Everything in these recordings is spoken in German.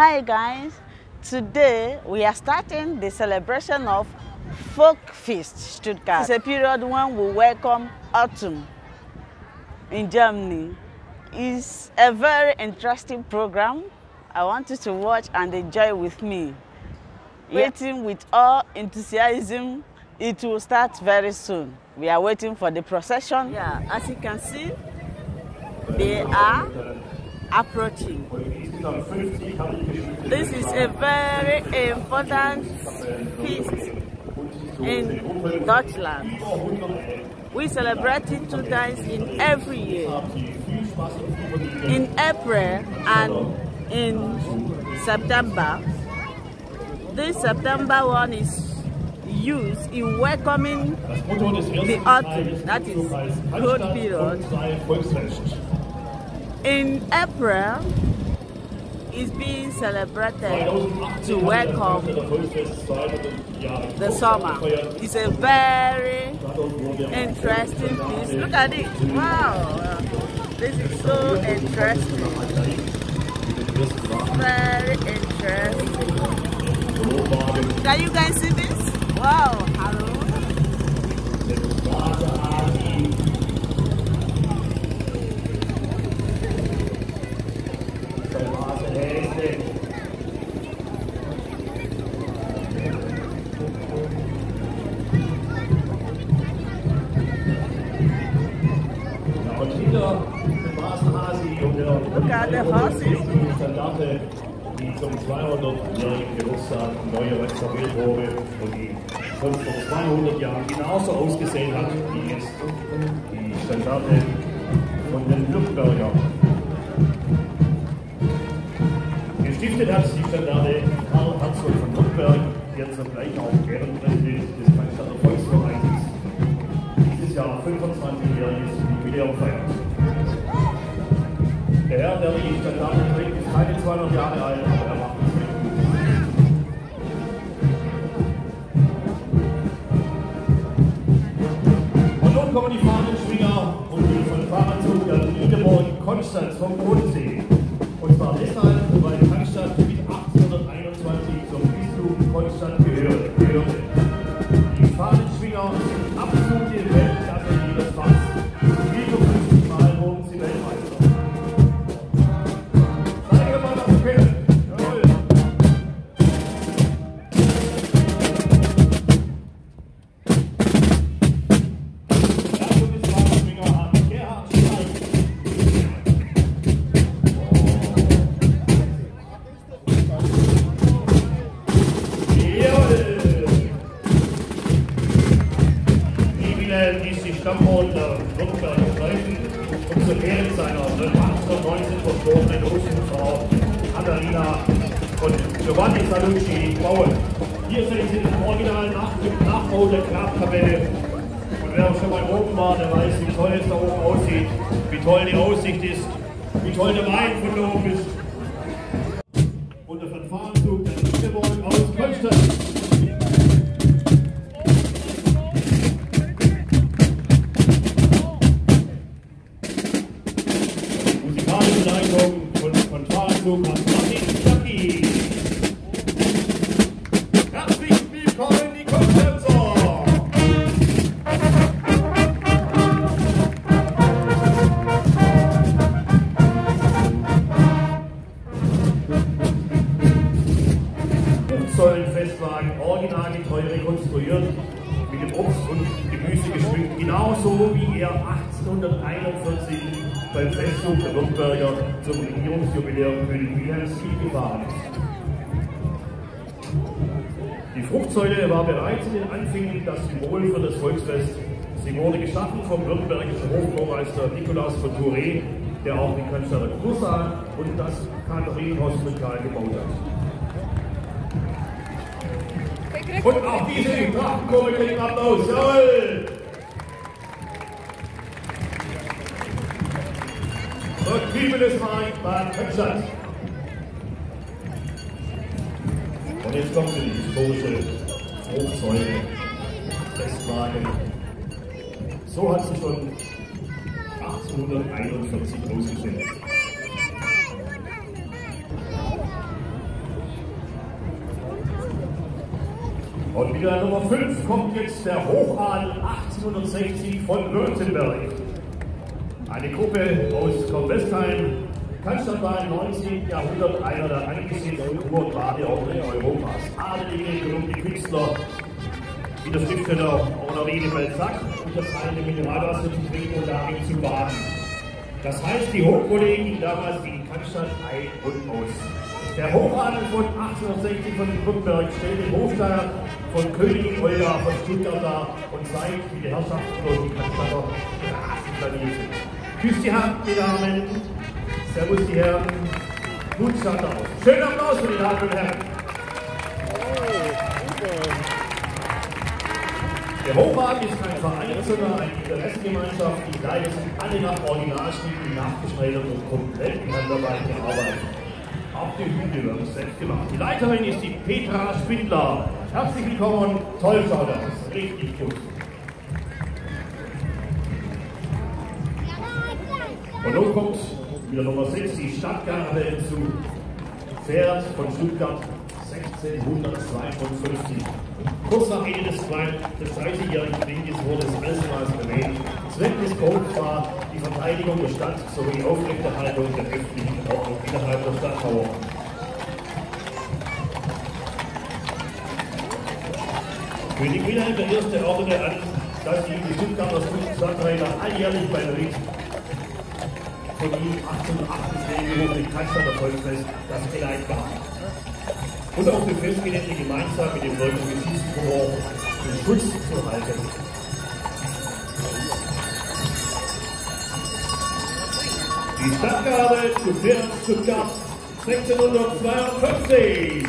Hi guys, today we are starting the celebration of Folk Feast Stuttgart. It's a period when we welcome autumn in Germany. It's a very interesting program. I want you to watch and enjoy with me. Waiting with all enthusiasm, it will start very soon. We are waiting for the procession. Yeah, as you can see, they are approaching. This is a very important feast in Deutschland. We celebrate it 2 times in every year, in April and in September. This September one is used in welcoming the autumn, that is cold period. In April, it's being celebrated to welcome the summer. It's a very interesting feast. Look at it! Wow! This is so interesting. Very interesting. Can you guys see this? Wow! Hello! Look at the horses. Die zum 200-jährigen Geburtstag neue restauriert wurde und die schon vor 200 Jahren genauso ausgesehen hat wie jetzt die Standarte von den Württemberger. Gestiftet hat die Standarte Karl Herzog von Nürnberg, der zugleich auch Ehrenpräsident des Cannstatter Volksvereins dieses Jahr 25-jähriges Jubiläum feiert. Der Herr, der die Standarte trägt, ist keine 200 Jahre alt, aber er macht es nicht gut. Und nun kommen die Fahrradschwinger und die von Fahrradzug der Niederburg Konstanz vom Bodensee. Und zwar deshalb, weil Cannstatt mit 1821 zum Bistum Konstanz gehörte. Die Fahrradschwinger sind absolute Weltklasse jedes Fass. 54 Mal wurden sie Weltmeister. Zeige mal, was wir können. Jawohl. Der Bundesfahrradschwinger hat Gerhard Steig. Stammboden der Württemberger Kirchen und zur Ehre seiner 1819 verstorbenen Russen-Frau Katharina von Giovanni Salucci bauen. Hier sehen Sie den originalen Nachbau der Grabkapelle. Und wer auch schon mal oben war, der weiß, wie toll es da oben aussieht, wie toll die Aussicht ist, wie toll der Wein von oben ist. Und der Fanfarenzug der Niederburg aus Konstanz. Hochzeuge-Festwagen, originalgetreu rekonstruiert, mit dem Obst und Gemüse geschmückt, genauso wie er 1841 beim Festzug der Württemberger zum Regierungsjubiläum König Wilhelms gefahren ist. Die Fruchtsäule war bereits in den Anfängen das Symbol für das Volksfest. Sie wurde geschaffen vom württembergischen Hofbaumeister Nikolaus von Touré, der auch den Cannstatter Kursaal und das Katharinen-Hospital gebaut hat. Und auch diese im Trachtenkurve kriegen Applaus. Jawohl! Und wie will es mal bei Cannstatt? Und jetzt kommt die historische Hochzeuge, Festwagen. So hat sie schon 1841 ausgesehen. Und wieder an Nummer 5 kommt jetzt der Hochadel 1860 von Württemberg. Eine Gruppe aus Kornwestheim. Cannstatt war im 19. Jahrhundert einer der angesehensten Kurgrade auch in Europas. Adelige, gelungene Künstler, wie der Schriftsteller Honor Redefeld sagt, und das eine Mineralwasser zu trinken und darin zu baden. Das heißt, die Hochkollegen damals gegen Cannstatt ein und aus. Der Hochadel von 1860 von Württemberg stellt den Hofstaat von Königin Olga von Stuttgart dar und zeigt, wie die Herrschaft durch die Cannstatter Straßenplanier sind. Küsst die Hand, die Damen. Servus, die Herren. Gut schaut aus. Schönen Applaus für die Damen und Herren. Der Hochrat ist kein Verein, sondern eine Interessengemeinschaft, die leider alle nach Originalstücken nachgeschneidert und komplett in Handarbeit gearbeitet. Auch die Hymne wird selbst gemacht. Die Leiterin ist die Petra Spindler. Herzlich willkommen, toll schaut aus. Richtig gut. Und nun kommt wieder Nummer 6, die Stadtgarde hinzu. Pferd von Stuttgart 1652. Kurz nach Ende des 30-jährigen Krieges wurde es erstmals erwähnt. Zweck des Punkts war die Verteidigung der Stadt sowie die Aufrechterhaltung der öffentlichen Ordnung innerhalb der Stadtmauer. König Wilhelm I. ordnete an, dass die Stuttgarter Stadträder alljährlich beim Ritt von ihm 1808 im Cannstatter Volksfest das Geleit gab. Und auch die Festgelände gemeinsam mit dem Volksfest den Schutz zu halten. Die Stadtgarde zu Pferd Stuttgart 1652.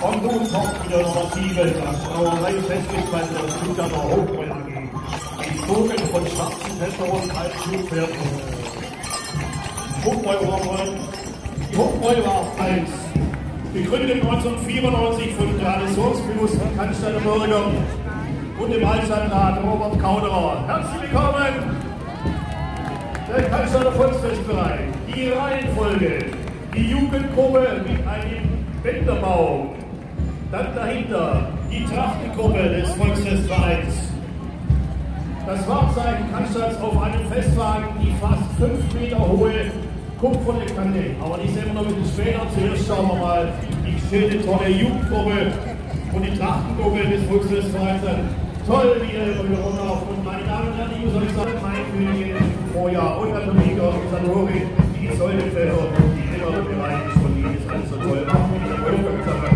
Und nun kommt wieder Nummer 7, das Brauerei Festgespannter der Stuttgarter Hochkollegen. Gezogen von schwarzen Fässern als Schubpferden. Die Hochbräu war eins. Gegründet 1994 von Traditionsbewussten Cannstatter Bürgern und dem Altstadtrat Robert Kauderer. Herzlich willkommen! Der Cannstatter Volksfestverein. Die Reihenfolge. Die Jugendgruppe mit einem Bänderbau. Dann dahinter die Trachtenkurve des Volksfestvereins. Das Wortzeichen Cannstatts auf einem Festwagen, die fast 5 Meter hohe Kupferkante. Aber die sehen wir noch ein bisschen später. Zuerst schauen wir mal die schöne, tolle Jugendgruppe und die Trachtenkurve des Volksfestvereins an. Toll, wie ihr über die Runde aufkommt. Meine Damen und Herren, ich muss euch sagen, mein Königin im Vorjahr und der Dominik aus Sanori, die Säulenfelder, die immer bereit ist und die ist alles so toll. Machen wir die Wolfgang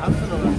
Absolutely.